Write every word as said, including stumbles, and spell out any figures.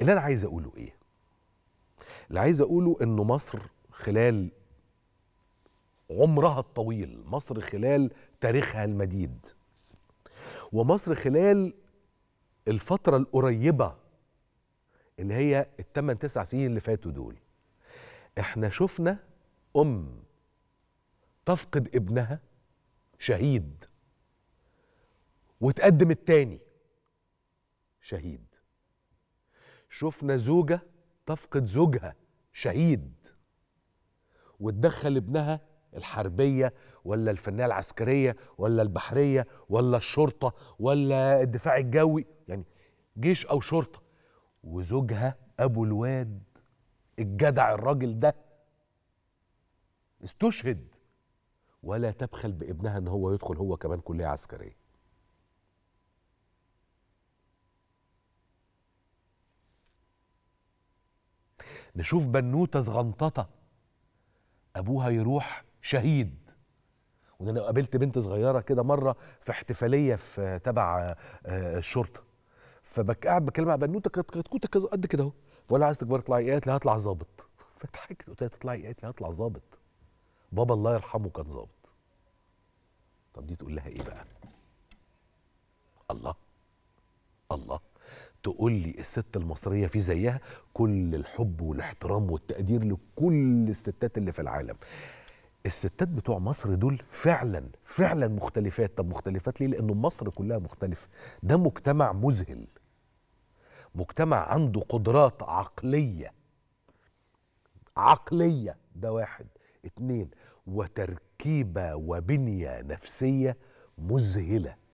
اللي انا عايز اقوله ايه؟ اللي عايز اقوله انه مصر خلال عمرها الطويل، مصر خلال تاريخها المديد، ومصر خلال الفترة القريبة اللي هي الثمان تسع سنين اللي فاتوا دول، احنا شفنا أم تفقد ابنها شهيد وتقدم التاني شهيد، شفنا زوجة تفقد زوجها شهيد وتدخل ابنها الحربية ولا الفنية العسكرية ولا البحرية ولا الشرطة ولا الدفاع الجوي، يعني جيش أو شرطة، وزوجها أبو الواد الجدع الراجل ده استشهد، ولا تبخل بابنها إن هو يدخل هو كمان كلية عسكرية. نشوف بنوتة صغنططة أبوها يروح شهيد. وانا قابلت بنت صغيره كده مره في احتفاليه في تبع الشرطه، فبقعد بكلمها بنوته كنت قد كده اهو، فقول لها عايز تكبري اطلعي ايه؟ قالت لي هطلع ظابط. فضحكت قلت لها تطلعي ايه؟ قالت لي هطلع ظابط، بابا الله يرحمه كان ظابط. طب دي تقول لها ايه بقى؟ الله الله، تقول لي الست المصرية في زيها كل الحب والاحترام والتقدير لكل الستات اللي في العالم. الستات بتوع مصر دول فعلا فعلا مختلفات. طب مختلفات ليه؟ لأنه مصر كلها مختلفة. ده مجتمع مذهل، مجتمع عنده قدرات عقلية عقلية، ده واحد. اتنين، وتركيبة وبنية نفسية مذهلة